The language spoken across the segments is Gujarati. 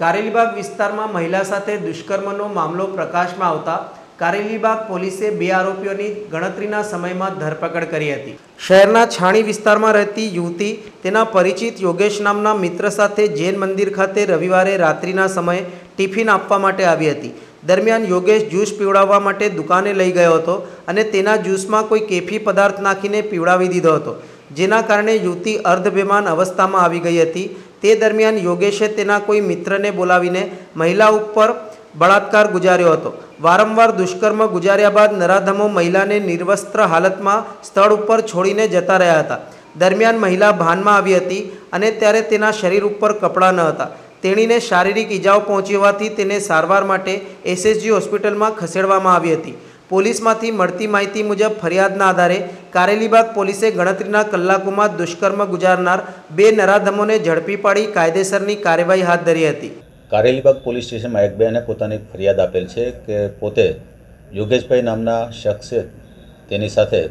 કારેલીબાગ વિસ્તારમાં મહિલા સાથે દુષ્કર્મનો મામલો પ્રકાશમાં આવતા કારેલીબાગ પોલીસે બે આરોપીઓની ગણતરીના સમયમાં ધરપકડ કરી હતી. શહેરના છાણી વિસ્તારમાં રહેતી યુવતી તેના પરિચિત યોગેશ નામના મિત્ર સાથે જૈન મંદિર ખાતે રવિવારે રાત્રિના સમયે ટિફિન આપવા માટે આવી હતી. દરમિયાન યોગેશ જ્યુસ પીવડાવવા માટે દુકાને લઈ ગયો હતો અને તેના જ્યુસમાં કોઈ કેફી પદાર્થ નાખીને પીવડાવી દીધો હતો, જેના કારણે યુવતી અર્ધબેભાન અવસ્થામાં આવી ગઈ હતી. તે દરમિયાન યોગેશે તેના કોઈ મિત્રને બોલાવીને મહિલા ઉપર બળાત્કાર ગુજાર્યો હતો. વારંવાર દુષ્કર્મ ગુજાર્યા બાદ નરાધમો મહિલાને નિર્વસ્ત્ર હાલતમાં સ્થળ ઉપર છોડીને જતા રહ્યા હતા. દરમિયાન મહિલા ભાનમાં આવી હતી અને ત્યારે તેના શરીર ઉપર કપડાં ન હતા. તેણીને શારીરિક ઈજાઓ પહોંચી હોવાથી તેને સારવાર માટે એસએસજી હોસ્પિટલમાં ખસેડવામાં આવી હતી. પોલીસમાંથી મળતી માહિતી મુજબ ફરિયાદના આધારે કારેલીબાગ પોલીસે ગણતરીના કલાકોમાં દુષ્કર્મ ગુજારનાર બે નરાધમોને ઝડપી પાડી કાયદેસરની કાર્યવાહી હાથ ધરી હતી. કારેલીબાગ પોલીસ સ્ટેશનમાં એક બેને પોતાની ફરિયાદ આપેલ છે કે પોતે યોગેશભાઈ નામના શખ્સે તેની સાથે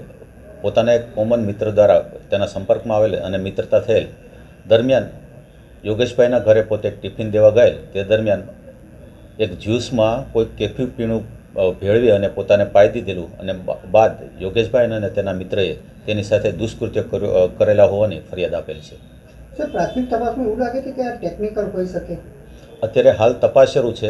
પોતાના એક કોમન મિત્ર દ્વારા તેના સંપર્કમાં આવેલ અને મિત્રતા થયેલ દરમિયાન યોગેશભાઈના ઘરે પોતે ટિફિન દેવા ગયેલ તે દરમિયાન એક જ્યુસમાં કોઈ કેફી પીણું ભેળવી અને પોતાને પાઈ દીધેલું અને બાદ યોગેશભાઈ અને તેના મિત્રએ તેની સાથે દુષ્કૃત્ય કરેલા હોવાની ફરિયાદ આપેલ છે. પ્રાથમિક તપાસમાં એવું લાગે છે કે આ ટેકનિકલ હોઈ શકે. અત્યારે હાલ તપાસ શરૂ છે.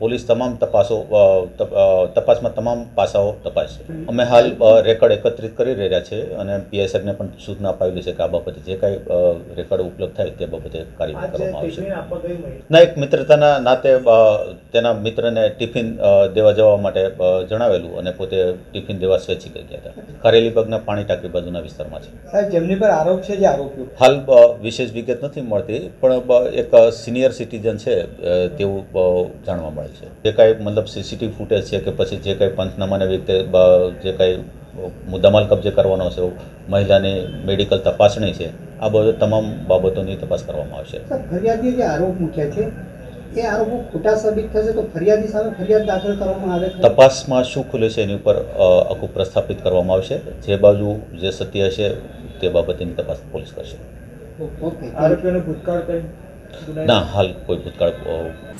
પોલીસ તમામ તપાસમાં તમામ પાસાઓ તપાસશે. અમે હાલ રેકોર્ડ એકત્રિત કરી રહ્યા છે અને પીઆઈ સાહેબને પણ સૂચના અપાવેલી છે કે આ બાબતે જે કાંઈ રેકોર્ડ ઉપલબ્ધ થાય તે બાબતે કાર્યવાહી કરવામાં આવશે. ના, એક મિત્રતાના નાતે તેના મિત્રને ટિફિન દેવા જવા માટે જણાવેલું અને પોતે ટિફિન દેવા સ્વૈચ્છિક ગયા હતા. કારેલીબાગના પાણી ટાંકી બાજુના વિસ્તારમાં છે. સાહેબ, જેમની પર આરોપ છે, જે આરોપીઓ હાલ વિશેષ વિગત નથી મળતી, પણ એક સિનિયર સિટીઝન છે તેવું જાણવા મળે છે. જે કાંઈ મતલબ સીસીટીવી ફૂટેજ છે કે પછી જે કાંઈ પંચનામાને વ્યક્તિ જે કાંઈ મુદ્દામાલ કબજે કરવાનો છે, મહિલાની મેડિકલ તપાસણી છે, આ બધું તમામ બાબતોની તપાસ કરવામાં આવશે. ફરિયાદીએ જે આરોપ મૂક્યા છે એ આરોપો ખોટા સાબિત થશે તો ફરિયાદી સામે ફરિયાદ દાખલ કરવામાં આવે. તપાસમાં શું ખુલે છે એની ઉપર આખું પ્રસ્થાપિત કરવામાં આવશે. જે બાજુ જે સત્ય હશે તે બાબતની તપાસ પોલીસ કરશે. આરોપીઓનો ભૂતકાળ કંઈ ના, હાલ કોઈ ભૂતકાળ.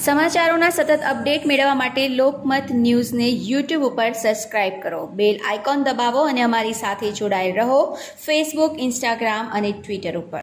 સમાચારોના સતત અપડેટ મેળવવા માટે લોકમત ન્યૂઝને યુટ્યુબ ઉપર સબસ્ક્રાઇબ કરો, બેલ આઇકોન દબાવો અને અમારી સાથે જોડાયેલ રહો ફેસબુક, ઇન્સ્ટાગ્રામ અને ટ્વિટર ઉપર.